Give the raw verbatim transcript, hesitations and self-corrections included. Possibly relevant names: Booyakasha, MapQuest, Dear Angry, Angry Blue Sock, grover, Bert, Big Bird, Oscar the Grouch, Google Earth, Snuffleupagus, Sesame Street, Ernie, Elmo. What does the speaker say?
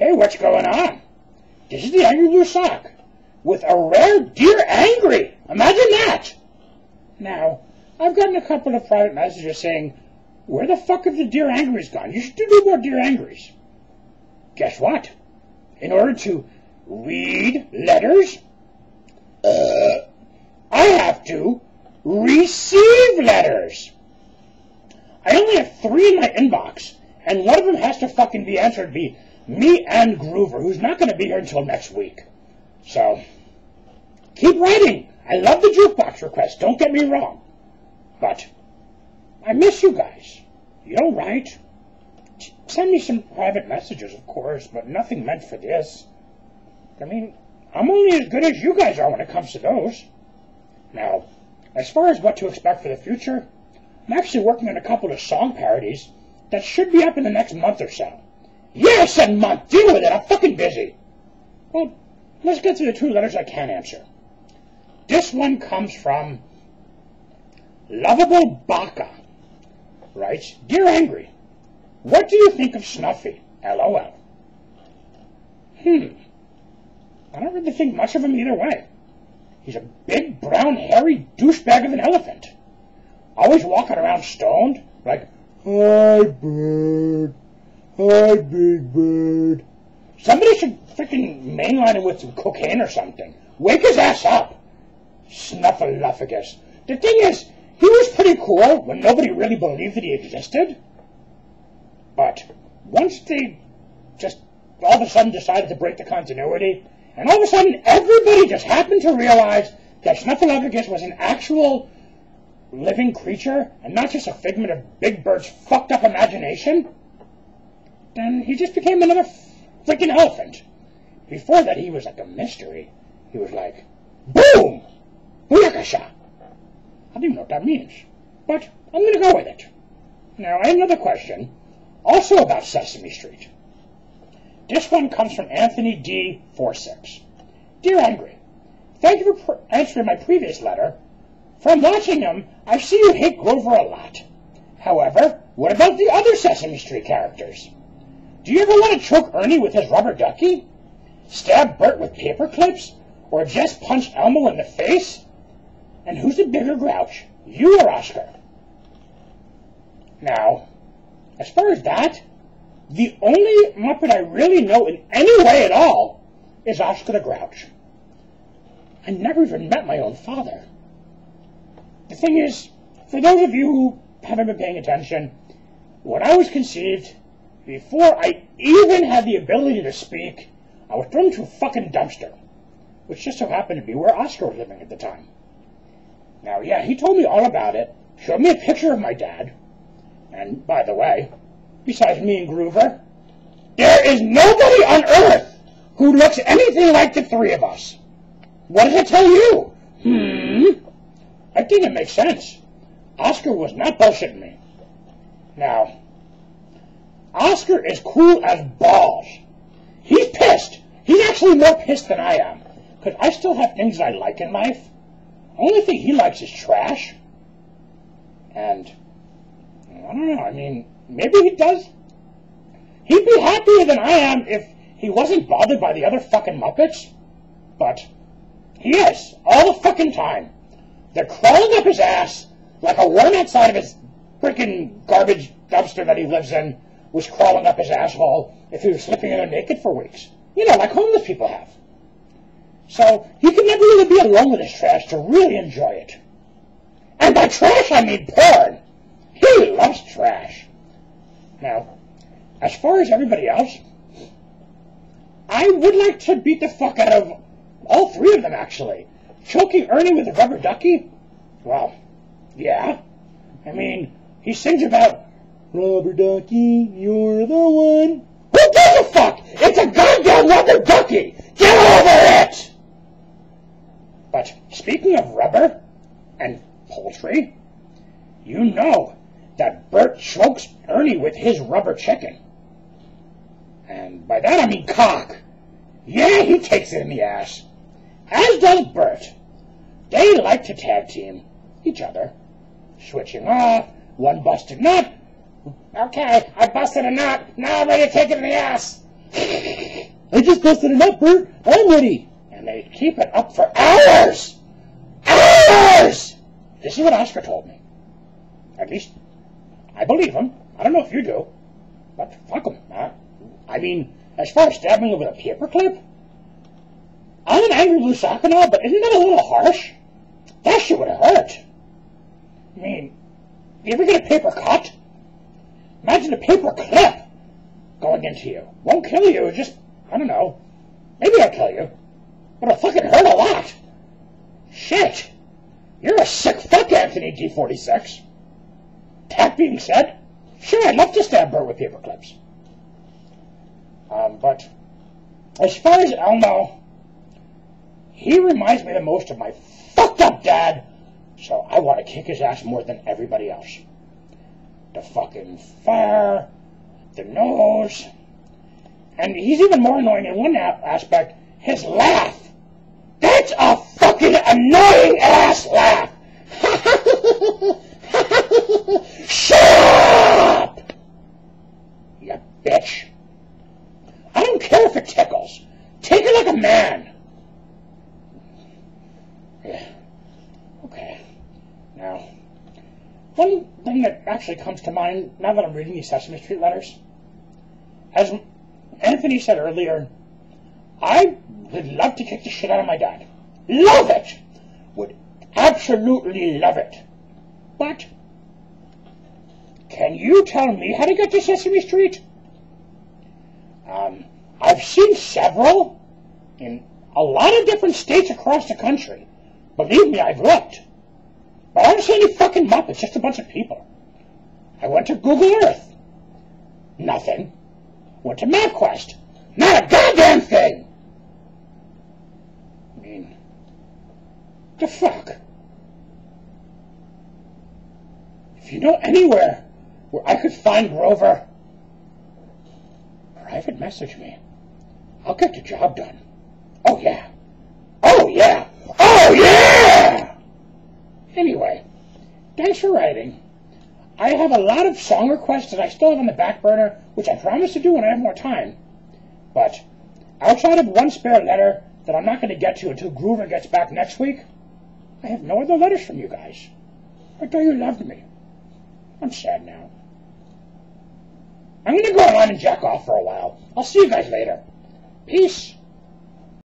Hey, what's going on? This is the Angry Blue Sock with a rare Dear Angry. Imagine that. Now, I've gotten a couple of private messages saying, where the fuck have the Dear Angries gone? You should do more Dear Angries. Guess what? In order to read letters, uh, I have to receive letters. I only have three in my inbox, and one of them has to fucking be answered by me and Grover, who's not going to be here until next week. So, keep writing. I love the jukebox requests, don't get me wrong. But, I miss you guys. You know, right? Send me some private messages, of course, but nothing meant for this. I mean, I'm only as good as you guys are when it comes to those. Now, as far as what to expect for the future, I'm actually working on a couple of song parodies that should be up in the next month or so. Yes, a month! Deal with it! I'm fucking busy! Well, let's get through the two letters I can't answer. This one comes from Lovable Baka. Writes, Dear Angry, what do you think of Snuffy? LOL. Hmm. I don't really think much of him either way. He's a big, brown, hairy douchebag of an elephant. Always walking around stoned, like, Hi, Bird. Hi, Big Bird. Somebody should freaking mainline him with some cocaine or something. Wake his ass up. Snuffleupagus. The thing is, he was pretty cool when nobody really believed that he existed. But once they just all of a sudden decided to break the continuity, and all of a sudden everybody just happened to realize that Snuffleupagus was an actual living creature and not just a figment of Big Bird's fucked up imagination, then he just became another freaking elephant. Before that, he was like a mystery. He was like, boom! Booyakasha! I don't even know what that means, but I'm going to go with it. Now, I have another question, also about Sesame Street. This one comes from Anthony D. four six. Dear Angry, thank you for answering my previous letter. From watching them, I see you hate Grover a lot. However, what about the other Sesame Street characters? Do you ever want to choke Ernie with his rubber ducky? Stab Bert with paper clips? Or just punch Elmo in the face? And who's the bigger grouch, you or Oscar? Now, as far as that, the only Muppet I really know in any way at all is Oscar the Grouch. I never even met my own father. The thing is, for those of you who haven't been paying attention, when I was conceived, before I even had the ability to speak, I was thrown to a fucking dumpster, which just so happened to be where Oscar was living at the time. Now, yeah, he told me all about it, showed me a picture of my dad, and, by the way, besides me and Grover, there is nobody on Earth who looks anything like the three of us. What does it tell you? Hmm? I think it makes sense. Oscar was not bullshitting me. Now, Oscar is cool as balls. He's pissed. He's actually more pissed than I am, because I still have things I like in life. Only thing he likes is trash. And, I don't know, I mean, maybe he does. He'd be happier than I am if he wasn't bothered by the other fucking Muppets. But, he is, all the fucking time. They're crawling up his ass like a worm outside of his freaking garbage dumpster that he lives in was crawling up his asshole if he was slipping in there naked for weeks. You know, like homeless people have. So, he can never really be alone with his trash to really enjoy it. And by trash, I mean porn. He loves trash. Now, as far as everybody else, I would like to beat the fuck out of all three of them, actually. Choking Ernie with a rubber ducky? Well, yeah. I mean, he sings about, Rubber ducky, you're the one. Who gives a fuck? It's a goddamn rubber ducky! Get over it! But speaking of rubber and poultry, you know that Bert chokes Ernie with his rubber chicken. And by that I mean cock. Yeah, he takes it in the ass. As does Bert. They like to tag team each other. Switching off, one busted nut. Okay, I busted a nut, now I'm ready to take it in the ass. I just dusted it up, Bert. I'm ready. And they keep it up for hours. Hours! This is what Oscar told me. At least, I believe him. I don't know if you do. But fuck him. I, I mean, as far as stabbing him with a paperclip? I'm an angry blue sock and all, but isn't that a little harsh? That shit would have hurt. I mean, you ever get a paper cut? Imagine a paper clip going into you. Won't kill you, just, I don't know. Maybe it'll kill you. But it'll fucking hurt a lot. Shit. You're a sick fuck, Anthony D forty-six. That being said, sure, I'd love to stab Bert with paper clips. Um, but as far as Elmo, he reminds me the most of my fucked up dad, so I want to kick his ass more than everybody else. The fucking fire, the nose, and he's even more annoying in one aspect, his laugh. That's a fucking annoying ass laugh. Shut up, you bitch. I don't care if it tickles. Take it like a man. Yeah. Okay. Now, one thing that actually comes to mind now that I'm reading these Sesame Street letters, as Anthony said earlier, I would love to kick the shit out of my dad. Love it! Would absolutely love it. But can you tell me how to get to Sesame Street? Um, I've seen several in a lot of different states across the country. Believe me, I've looked. But I don't see any fucking Muppets, just a bunch of people. I went to Google Earth. Nothing. Went to MapQuest. Not a goddamn thing! I mean, the fuck? If you know anywhere where I could find Grover, private message me. I'll get the job done. Oh yeah. Oh yeah. Oh yeah! Anyway, thanks for writing. I have a lot of song requests that I still have on the back burner, which I promise to do when I have more time. But outside of one spare letter that I'm not going to get to until Grover gets back next week, I have no other letters from you guys. I thought you loved me. I'm sad now. I'm going to go online and jack off for a while. I'll see you guys later. Peace.